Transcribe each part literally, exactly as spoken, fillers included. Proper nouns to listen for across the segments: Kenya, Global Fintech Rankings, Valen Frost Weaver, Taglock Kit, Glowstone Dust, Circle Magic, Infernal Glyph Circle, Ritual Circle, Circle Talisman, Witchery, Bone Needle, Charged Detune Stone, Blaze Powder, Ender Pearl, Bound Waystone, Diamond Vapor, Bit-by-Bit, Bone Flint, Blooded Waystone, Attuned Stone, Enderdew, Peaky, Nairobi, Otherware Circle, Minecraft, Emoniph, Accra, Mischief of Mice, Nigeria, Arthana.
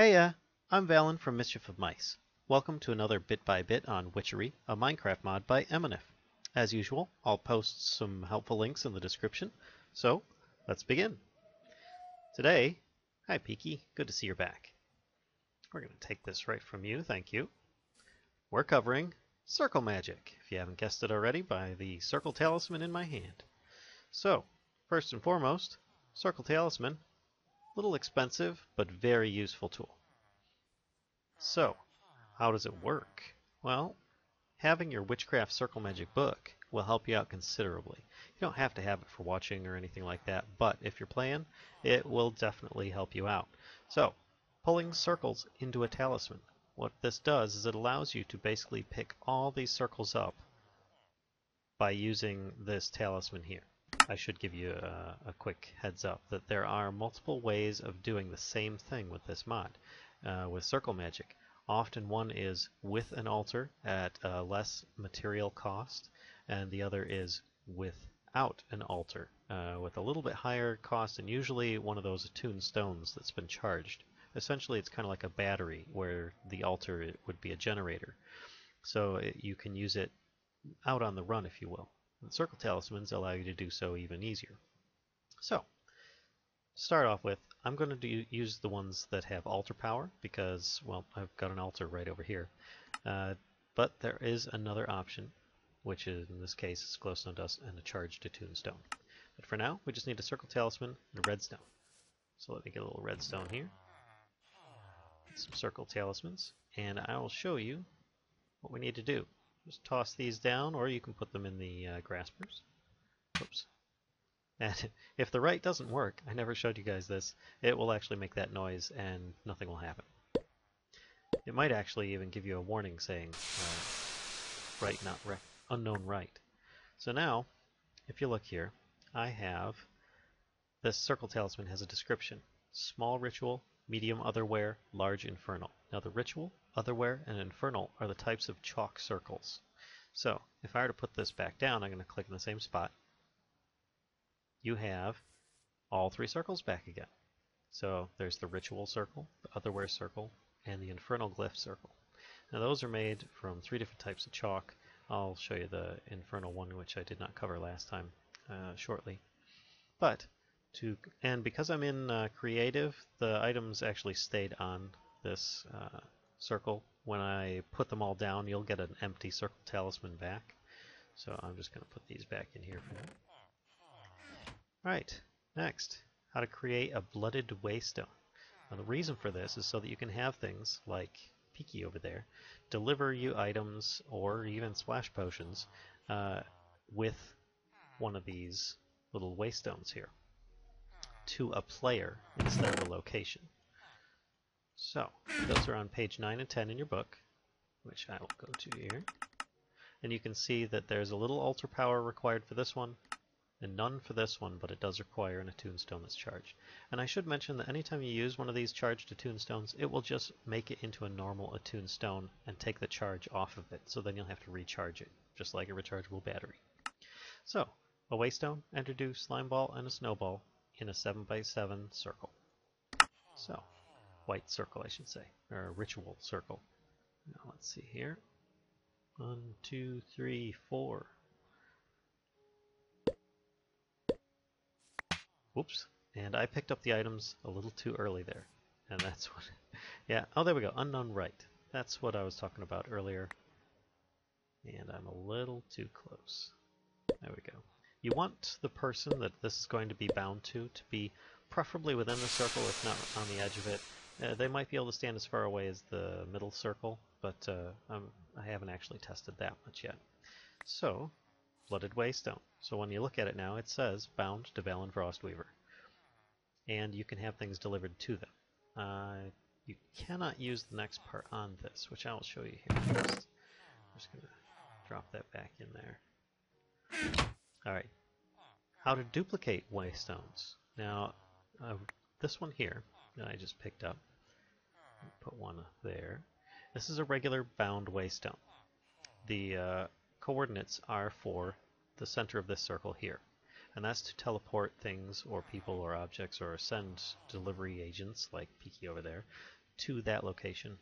Heya, I'm Valen from Mischief of Mice. Welcome to another Bit by Bit on Witchery, a Minecraft mod by Emoniph. As usual, I'll post some helpful links in the description, so let's begin. Today, hi Peaky, good to see you're back. We're going to take this right from you, thank you. We're covering Circle Magic, if you haven't guessed it already by the Circle Talisman in my hand. So, first and foremost, Circle Talisman, little expensive, but very useful tool. So, how does it work? Well, having your Witchcraft Circle Magic book will help you out considerably. You don't have to have it for watching or anything like that, but if you're playing, it will definitely help you out. So, pulling circles into a talisman. What this does is it allows you to basically pick all these circles up by using this talisman here. I should give you a, a quick heads up that there are multiple ways of doing the same thing with this mod, uh, with Circle Magic. Often one is with an altar at a less material cost, and the other is without an altar, uh, with a little bit higher cost, and usually one of those attuned stones that's been charged. Essentially it's kind of like a battery where the altar it would be a generator. So it, you can use it out on the run, if you will. And circle talismans allow you to do so even easier. So, to start off with, I'm going to do, use the ones that have altar power because, well, I've got an altar right over here. Uh, but there is another option, which is, in this case is Glowstone Dust and a Charged Detune Stone. But for now, we just need a circle talisman and a redstone. So let me get a little redstone here, get some circle talismans, and I will show you what we need to do. Just toss these down, or you can put them in the uh, graspers. Oops. And if the right doesn't work, I never showed you guys this, it will actually make that noise and nothing will happen. It might actually even give you a warning saying, uh, right not right, unknown right. So now, if you look here, I have, this circle talisman has a description. Small ritual, medium otherware, large infernal. Now the ritual, otherware, and infernal are the types of chalk circles. So if I were to put this back down, I'm going to click in the same spot. You have all three circles back again. So there's the ritual circle, the otherware circle, and the infernal glyph circle. Now those are made from three different types of chalk. I'll show you the infernal one, which I did not cover last time, uh, shortly. But to and because I'm in uh, creative, the items actually stayed on this uh, circle. When I put them all down, you'll get an empty circle talisman back. So I'm just going to put these back in here for now. Alright, next, how to create a Blooded Waystone. Now the reason for this is so that you can have things like Peaky over there deliver you items or even splash potions uh, with one of these little waystones here to a player instead of a location. So, those are on page nine and ten in your book, which I will go to here. And you can see that there's a little altar power required for this one, and none for this one, but it does require an attuned stone that's charged. And I should mention that anytime you use one of these charged attuned stones, it will just make it into a normal attuned stone and take the charge off of it, so then you'll have to recharge it, just like a rechargeable battery. So, a waystone, enderdew, slime ball, and a snowball in a seven by seven circle. So, white circle I should say, or a ritual circle. Now let's see here, one, two, three, four. Whoops, and I picked up the items a little too early there, and that's what, yeah, oh there we go, unknown right. That's what I was talking about earlier, and I'm a little too close. There we go. You want the person that this is going to be bound to, to be preferably within the circle, if not on the edge of it. Uh, they might be able to stand as far away as the middle circle, but uh, I'm, I haven't actually tested that much yet. So, Blooded Waystone. So when you look at it now, it says bound to Valen Frost Weaver. And you can have things delivered to them. Uh, you cannot use the next part on this, which I will show you here first. I'm just going to drop that back in there. Alright, how to duplicate waystones. Now, uh, this one here that I just picked up, put one there. This is a regular bound waystone. The uh, coordinates are for the center of this circle here, and that's to teleport things or people or objects or send delivery agents like Peaky over there to that location,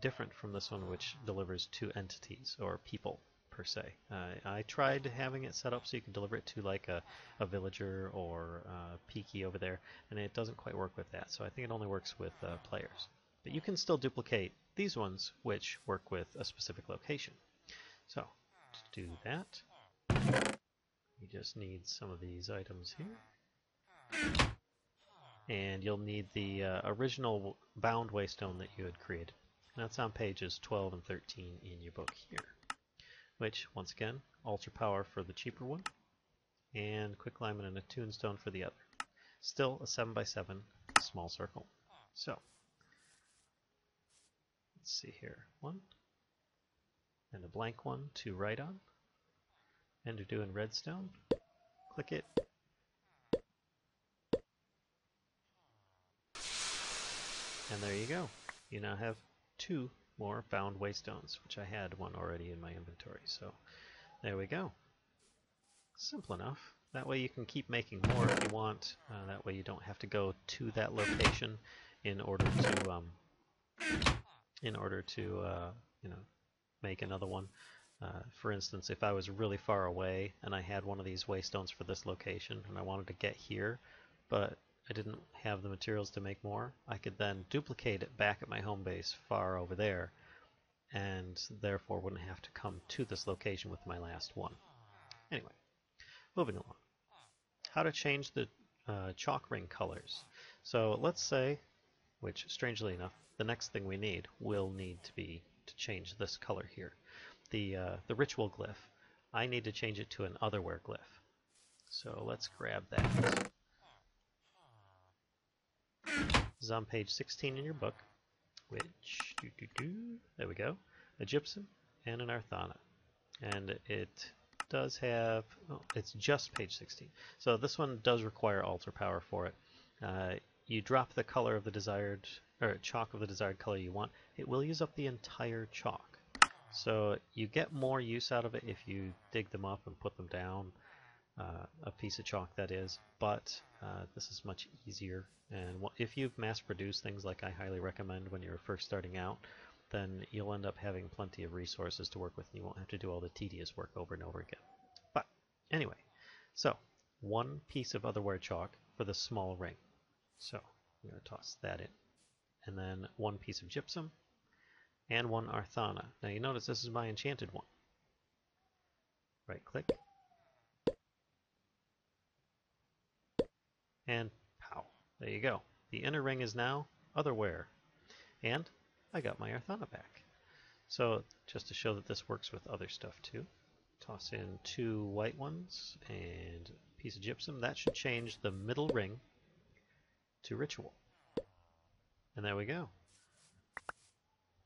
different from this one, which delivers to entities or people per se. Uh, I tried having it set up so you can deliver it to like a, a villager or uh, Peaky over there, and it doesn't quite work with that, so I think it only works with uh, players. But you can still duplicate these ones, which work with a specific location. So, to do that, you just need some of these items here. And you'll need the uh, original Bound Waystone that you had created. And that's on pages twelve and thirteen in your book here. Which, once again, Ultra Power for the cheaper one, and Quick Lime and an Attuned Stone for the other. Still a seven by seven small circle. So, let's see here. One, and a blank one to write on. Ender Dew and redstone. Click it. And there you go. You now have two more Bound Waystones, which I had one already in my inventory. So there we go. Simple enough. That way you can keep making more if you want. Uh, that way you don't have to go to that location in order to um, in order to uh, you know, make another one. Uh, for instance, if I was really far away and I had one of these waystones for this location and I wanted to get here, but I didn't have the materials to make more, I could then duplicate it back at my home base far over there, and therefore wouldn't have to come to this location with my last one. Anyway, moving along. How to change the uh, chalk ring colors. So let's say, which strangely enough, the next thing we need will need to be to change this color here. The, uh, the Ritual Glyph, I need to change it to an Otherware Glyph. So let's grab that. This is on page sixteen in your book, which, doo -doo -doo, there we go, a Gypsum and an Arthana. And it does have, oh, it's just page sixteen. So this one does require altar power for it. Uh, you drop the color of the desired, or chalk of the desired color you want. It will use up the entire chalk. So you get more use out of it if you dig them up and put them down. Uh, a piece of chalk that is, but uh, this is much easier, and if you've mass-produced things like I highly recommend when you're first starting out, then you'll end up having plenty of resources to work with and you won't have to do all the tedious work over and over again. But anyway, so one piece of Otherware chalk for the small ring, so I'm going to toss that in, and then one piece of Gypsum and one Arthana. Now you notice this is my enchanted one. Right click and pow, there you go. The inner ring is now Otherware. And I got my Arthana back. So just to show that this works with other stuff too, toss in two white ones and a piece of Gypsum. That should change the middle ring to Ritual. And there we go.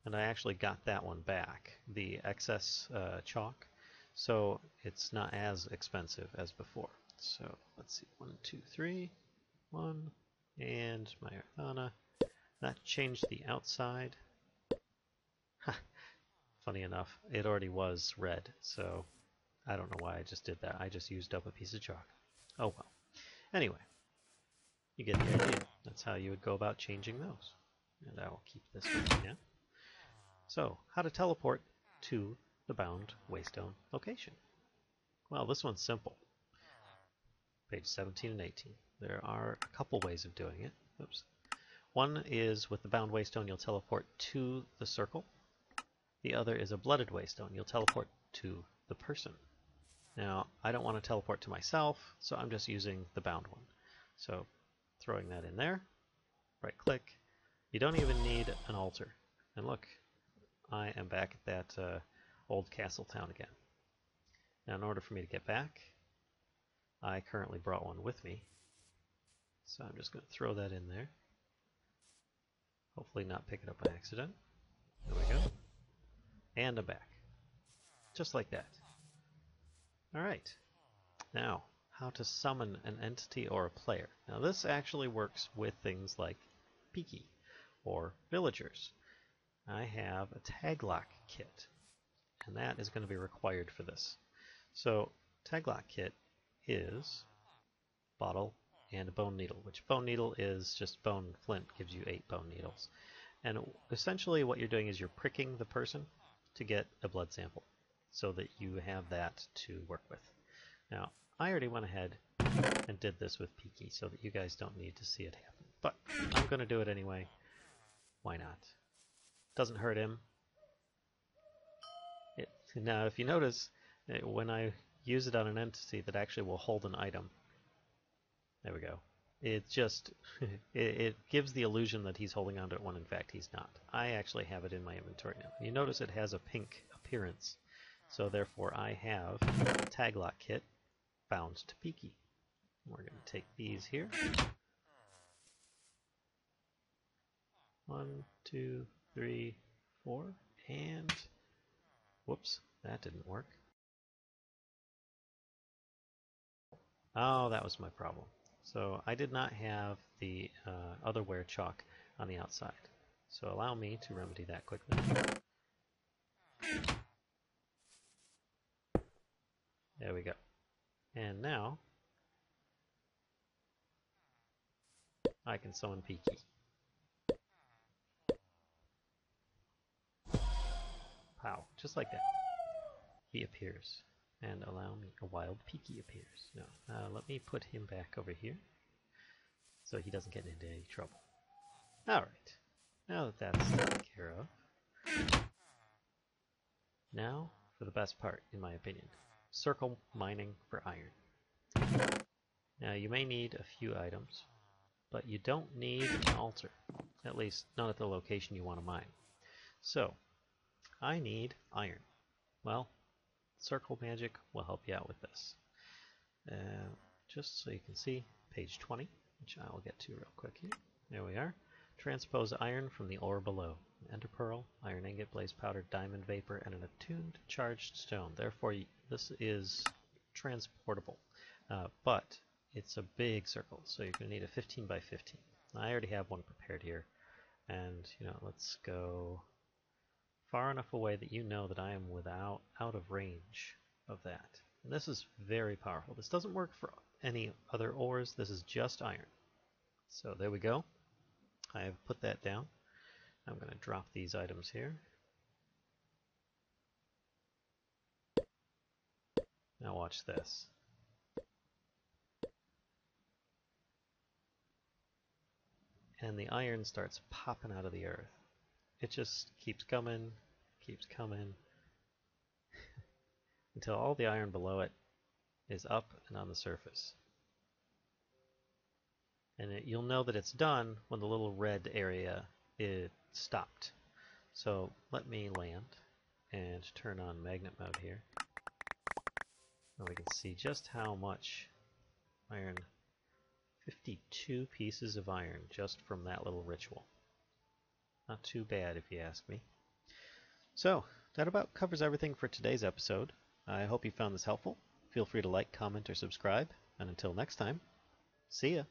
And I actually got that one back, the excess uh, chalk, so it's not as expensive as before. So let's see, one, two, three. One, and my Arthana. That changed the outside. Ha, funny enough, it already was red, so I don't know why I just did that. I just used up a piece of chalk. Oh well. Anyway, you get the idea. That's how you would go about changing those. And I will keep this with me now. So, how to teleport to the Bound Waystone location. Well, this one's simple. Page seventeen and eighteen. There are a couple ways of doing it. Oops. One is with the Bound Waystone, you'll teleport to the circle. The other is a Blooded Waystone, you'll teleport to the person. Now, I don't want to teleport to myself, so I'm just using the bound one. So, throwing that in there, right click. You don't even need an altar. And look, I am back at that uh, old castle town again. Now, in order for me to get back, I currently brought one with me, so I'm just going to throw that in there. Hopefully not pick it up by accident. There we go. And I'm back. Just like that. Alright. Now, how to summon an entity or a player. Now this actually works with things like Peaky or villagers. I have a Taglock Kit, and that is going to be required for this. So, Taglock Kit is bottle and a Bone Needle, which Bone Needle is just Bone Flint, gives you eight Bone Needles. And essentially what you're doing is you're pricking the person to get a blood sample so that you have that to work with. Now, I already went ahead and did this with Peaky so that you guys don't need to see it happen, but I'm going to do it anyway. Why not? Doesn't hurt him. It, now, if you notice, when I use it on an entity that actually will hold an item, there we go. It just it, it gives the illusion that he's holding onto it when in fact he's not. I actually have it in my inventory now. You notice it has a pink appearance, so therefore I have Taglock Kit bound to Peaky. We're going to take these here. One, two, three, four, and whoops, that didn't work. Oh, that was my problem. So I did not have the uh, Otherware chalk on the outside. So allow me to remedy that quickly. There we go. And now I can summon Peaky. Pow, just like that. He appears. And allow me, a wild Peaky appears. No, uh, let me put him back over here so he doesn't get into any trouble. Alright, now that that's taken care of. Now for the best part, in my opinion. Circle mining for iron. Now you may need a few items, but you don't need an altar. At least, not at the location you want to mine. So, I need iron. Well, Circle Magic will help you out with this. Uh, just so you can see, page twenty, which I will get to real quick here. There we are. Transpose iron from the ore below. Ender Pearl, Iron Ingot, Blaze Powder, Diamond Vapor, and an Attuned Charged Stone. Therefore, this is transportable, uh, but it's a big circle, so you're going to need a fifteen by fifteen. I already have one prepared here, and you know, let's go far enough away that you know that I am without out of range of that. And this is very powerful. This doesn't work for any other ores. This is just iron. So there we go. I have put that down. I'm going to drop these items here. Now watch this. And the iron starts popping out of the earth. It just keeps coming, keeps coming, until all the iron below it is up and on the surface. And it, you'll know that it's done when the little red area it stopped. So let me land and turn on magnet mode here. And we can see just how much iron, fifty-two pieces of iron just from that little ritual. Not too bad if you ask me. So, that about covers everything for today's episode. I hope you found this helpful. Feel free to like, comment, or subscribe. And until next time, see ya!